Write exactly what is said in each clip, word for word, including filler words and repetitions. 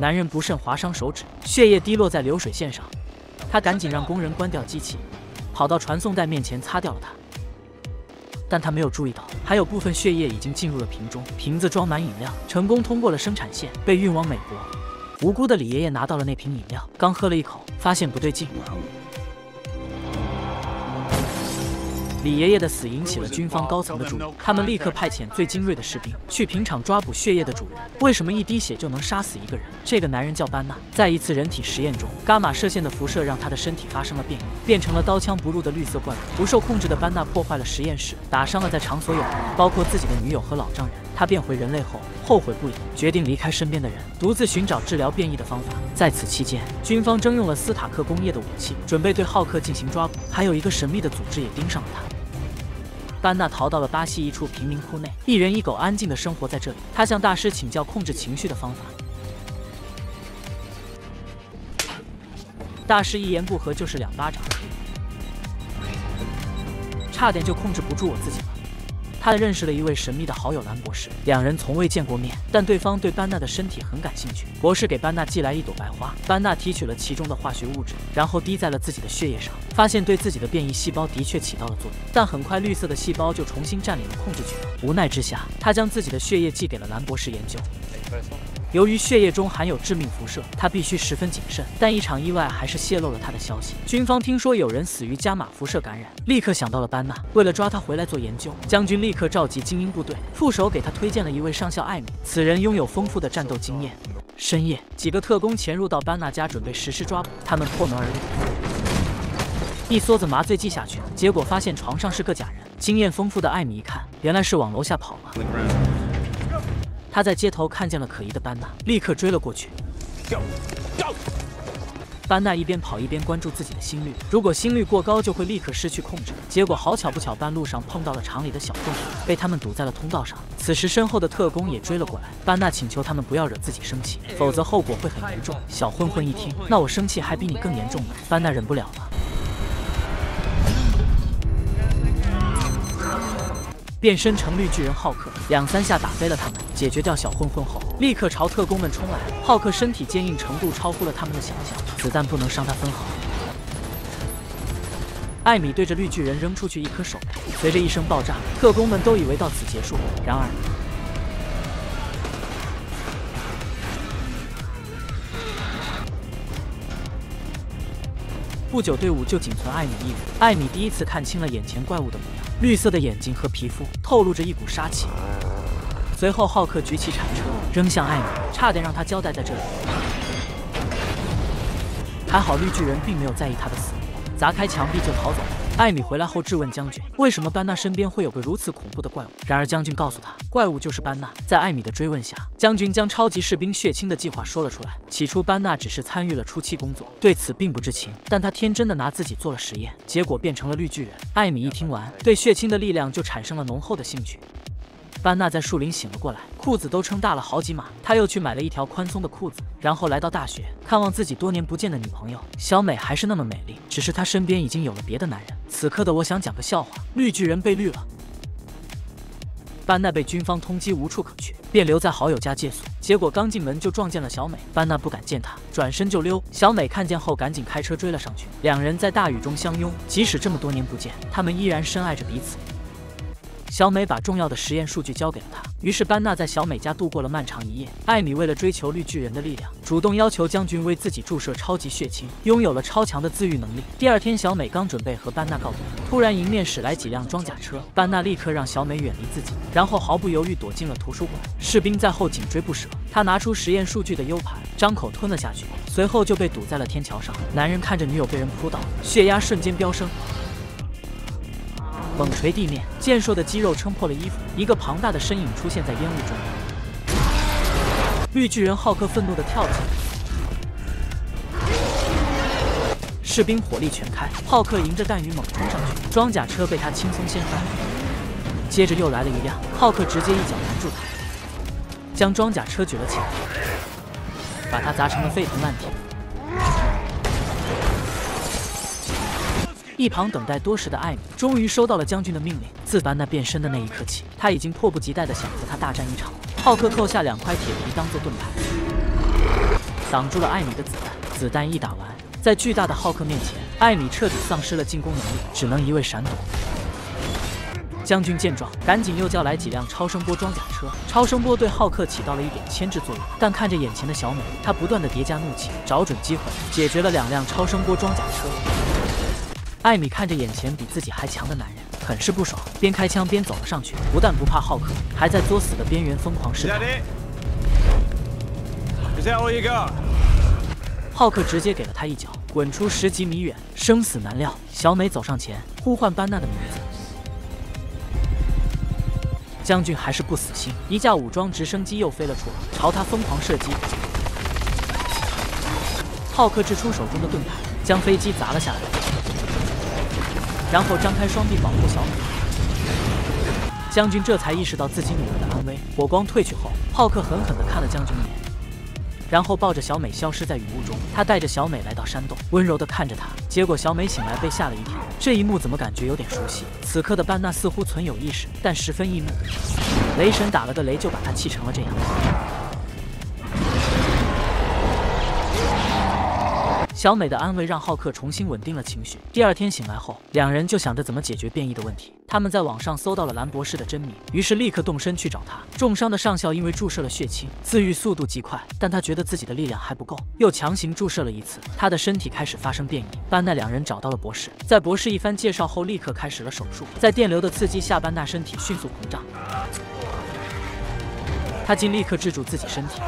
男人不慎划伤手指，血液滴落在流水线上。他赶紧让工人关掉机器，跑到传送带面前擦掉了它。但他没有注意到，还有部分血液已经进入了瓶中，瓶子装满饮料，成功通过了生产线，被运往美国。 无辜的李爷爷拿到了那瓶饮料，刚喝了一口，发现不对劲。李爷爷的死引起了军方高层的注意，他们立刻派遣最精锐的士兵去瓶厂抓捕血液的主人。为什么一滴血就能杀死一个人？这个男人叫班纳。在一次人体实验中，伽马射线的辐射让他的身体发生了变异，变成了刀枪不入的绿色怪物。不受控制的班纳破坏了实验室，打伤了在场所有人，包括自己的女友和老丈人。 他变回人类后后悔不已，决定离开身边的人，独自寻找治疗变异的方法。在此期间，军方征用了斯塔克工业的武器，准备对浩克进行抓捕。还有一个神秘的组织也盯上了他。班纳逃到了巴西一处贫民窟内，一人一狗安静地生活在这里。他向大师请教控制情绪的方法。大师一言不合就是两巴掌，差点就控制不住我自己了。 他认识了一位神秘的好友兰博士，两人从未见过面，但对方对班纳的身体很感兴趣。博士给班纳寄来一朵白花，班纳提取了其中的化学物质，然后滴在了自己的血液上，发现对自己的变异细胞的确起到了作用。但很快，绿色的细胞就重新占领了控制权。无奈之下，他将自己的血液寄给了兰博士研究。 由于血液中含有致命辐射，他必须十分谨慎。但一场意外还是泄露了他的消息。军方听说有人死于伽马辐射感染，立刻想到了班纳。为了抓他回来做研究，将军立刻召集精英部队，副手给他推荐了一位上校艾米，此人拥有丰富的战斗经验。深夜，几个特工潜入到班纳家，准备实施抓捕。他们破门而入，一梭子麻醉剂下去，结果发现床上是个假人。经验丰富的艾米一看，原来是往楼下跑了。 他在街头看见了可疑的班纳，立刻追了过去。班纳一边跑一边关注自己的心率，如果心率过高就会立刻失去控制。结果好巧不巧，半路上碰到了厂里的小动物，被他们堵在了通道上。此时身后的特工也追了过来，班纳请求他们不要惹自己生气，否则后果会很严重。小混混一听，那我生气还比你更严重呢。班纳忍不了了。 变身成绿巨人浩克，两三下打飞了他们，解决掉小混混后，立刻朝特工们冲来。浩克身体坚硬程度超乎了他们的想象，子弹不能伤他分毫。艾米对着绿巨人扔出去一颗手榴弹，随着一声爆炸，特工们都以为到此结束，然而不久队伍就仅存艾米一人。艾米第一次看清了眼前怪物的模样。 绿色的眼睛和皮肤透露着一股杀气。随后，浩克举起铲车扔向艾米，差点让他交代在这里。还好绿巨人并没有在意他的死，砸开墙壁就逃走了。艾米回来后质问将军，为什么班纳身边会有个如此恐怖的怪物？然而将军告诉他，怪物就是班纳。在艾米的追问下，将军将超级士兵血清的计划说了出来。起初，班纳只是参与了初期工作，对此并不知情，但他天真的拿自己做了实验，结果变成了绿巨人。艾米一听完，对血清的力量就产生了浓厚的兴趣。 班纳在树林醒了过来，裤子都撑大了好几码。他又去买了一条宽松的裤子，然后来到大学，看望自己多年不见的女朋友小美，还是那么美丽，只是她身边已经有了别的男人。此刻的我想讲个笑话：绿巨人被绿了。班纳被军方通缉无处可去，便留在好友家借宿。结果刚进门就撞见了小美，班纳不敢见她，转身就溜。小美看见后赶紧开车追了上去，两人在大雨中相拥。即使这么多年不见，他们依然深爱着彼此。 小美把重要的实验数据交给了他，于是班纳在小美家度过了漫长一夜。艾米为了追求绿巨人的力量，主动要求将军为自己注射超级血清，拥有了超强的自愈能力。第二天，小美刚准备和班纳告别，突然迎面驶来几辆装甲车，班纳立刻让小美远离自己，然后毫不犹豫躲进了图书馆。士兵在后紧追不舍，他拿出实验数据的 U 盘，张口吞了下去，随后就被堵在了天桥上。男人看着女友被人扑倒，血压瞬间飙升。 猛捶地面，健硕的肌肉撑破了衣服，一个庞大的身影出现在烟雾中。绿巨人浩克愤怒地跳起来，士兵火力全开，浩克迎着弹雨猛冲上去，装甲车被他轻松掀翻。接着又来了一辆，浩克直接一脚拦住他，将装甲车举了起来，把他砸成了沸腾烂铁。 一旁等待多时的艾米终于收到了将军的命令。自班纳变身的那一刻起，他已经迫不及待地想和他大战一场。浩克扣下两块铁皮当做盾牌，挡住了艾米的子弹。子弹一打完，在巨大的浩克面前，艾米彻底丧失了进攻能力，只能一味闪躲。 将军见状，赶紧又叫来几辆超声波装甲车。超声波对浩克起到了一点牵制作用，但看着眼前的小美，他不断的叠加怒气，找准机会解决了两辆超声波装甲车。艾米看着眼前比自己还强的男人，很是不爽，边开枪边走了上去，不但不怕浩克，还在作死的边缘疯狂试探。再我一个！浩克直接给了他一脚，滚出十几米远，生死难料。小美走上前，呼唤班纳的名字。 将军还是不死心，一架武装直升机又飞了出来，朝他疯狂射击。浩克掷出手中的盾牌，将飞机砸了下来，然后张开双臂保护小美。将军这才意识到自己女儿的安危。火光退去后，浩克狠狠地看了将军一眼，然后抱着小美消失在雨雾中。他带着小美来到山洞，温柔地看着她，结果小美醒来被吓了一跳。 这一幕怎么感觉有点熟悉？此刻的班纳似乎存有意识，但十分易怒。雷神打了个雷，就把他气成了这样。小美的安慰让浩克重新稳定了情绪。第二天醒来后，两人就想着怎么解决变异的问题。他们在网上搜到了兰博士的真名，于是立刻动身去找他。重伤的上校因为注射了血清，自愈速度极快，但他觉得自己的力量还不够，又强行注射了一次，他的身体开始发生变异。班纳两人找到了博士，在博士一番介绍后，立刻开始了手术。在电流的刺激下，班纳身体迅速膨胀，他竟立刻制住自己身体。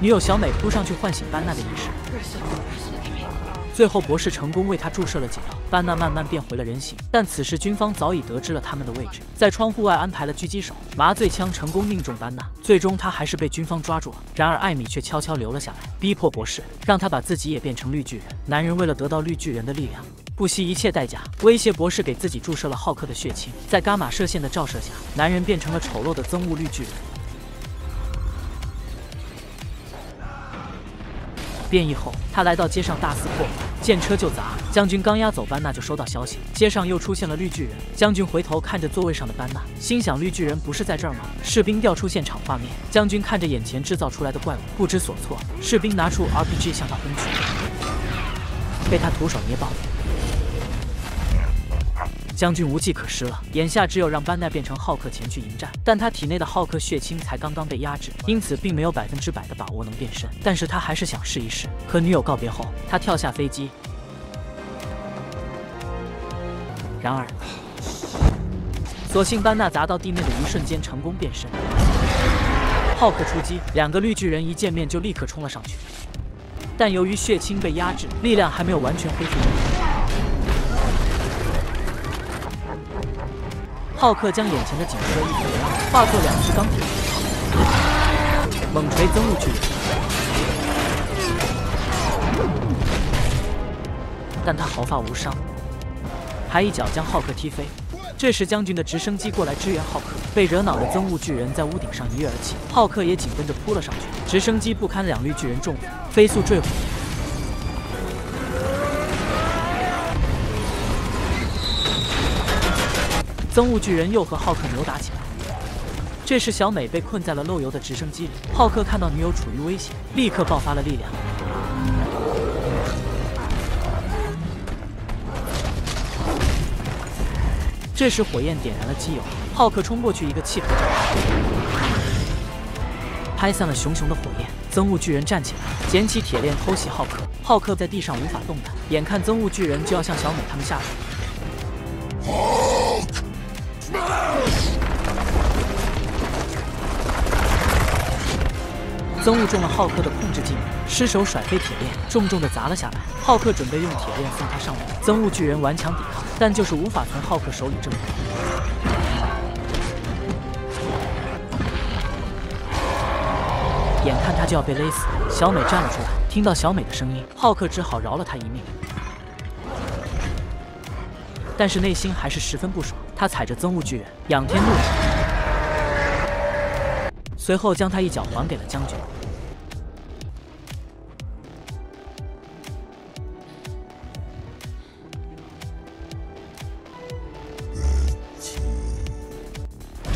女友小美扑上去唤醒班纳的意识，最后博士成功为他注射了解药。班纳慢慢变回了人形，但此时军方早已得知了他们的位置，在窗户外安排了狙击手，麻醉枪成功命中班纳，最终他还是被军方抓住了。然而艾米却悄悄留了下来，逼迫博士让他把自己也变成绿巨人。男人为了得到绿巨人的力量，不惜一切代价，威胁博士给自己注射了浩克的血清。在伽马射线的照射下，男人变成了丑陋的憎恶绿巨人。 变异后，他来到街上大肆破坏，见车就砸。将军刚押走班纳，就收到消息，街上又出现了绿巨人。将军回头看着座位上的班纳，心想绿巨人不是在这儿吗？士兵调出现场画面，将军看着眼前制造出来的怪物，不知所措。士兵拿出 R P G 向他轰去，被他徒手捏爆。 将军无计可施了，眼下只有让班纳变成浩克前去迎战，但他体内的浩克血清才刚刚被压制，因此并没有百分之百的把握能变身。但是他还是想试一试。和女友告别后，他跳下飞机。然而，所幸班纳砸到地面的一瞬间成功变身。浩克出击，两个绿巨人一见面就立刻冲了上去，但由于血清被压制，力量还没有完全恢复。 浩克将眼前的景色一分为二，化作两只钢铁人，猛锤憎恶巨人，但他毫发无伤，还一脚将浩克踢飞。这时，将军的直升机过来支援浩克，被惹恼的憎恶巨人在屋顶上一跃而起，浩克也紧跟着扑了上去。直升机不堪两绿巨人重负，飞速坠毁。 憎恶巨人又和浩克扭打起来。这时，小美被困在了漏油的直升机里。浩克看到女友处于危险，立刻爆发了力量，这时火焰点燃了机油，浩克冲过去一个气泡，拍散了熊熊的火焰。憎恶巨人站起来，捡起铁链偷袭浩克。浩克在地上无法动弹，眼看憎恶巨人就要向小美他们下手。 憎恶中了浩克的控制技能，失手甩飞铁链，重重的砸了下来。浩克准备用铁链送他上路，憎恶巨人顽强抵抗，但就是无法从浩克手里挣脱。眼看他就要被勒死，小美站了出来，听到小美的声音，浩克只好饶了他一命。 但是内心还是十分不爽，他踩着憎恶巨人，仰天怒吼，随后将他一脚还给了将军。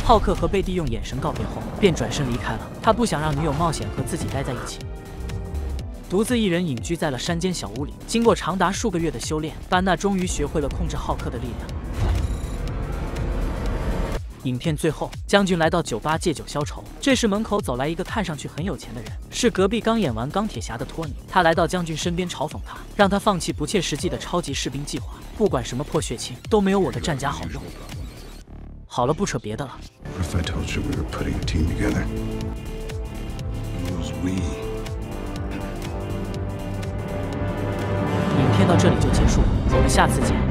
浩克和贝蒂用眼神告别后，便转身离开了。他不想让女友冒险和自己待在一起。 独自一人隐居在了山间小屋里。经过长达数个月的修炼，班纳终于学会了控制浩克的力量。影片最后，将军来到酒吧借酒消愁。这时，门口走来一个看上去很有钱的人，是隔壁刚演完《钢铁侠》的托尼。他来到将军身边嘲讽他，让他放弃不切实际的超级士兵计划。不管什么破血清，都没有我的战甲好用。好了，不扯别的了。 到这里就结束，我们下次见。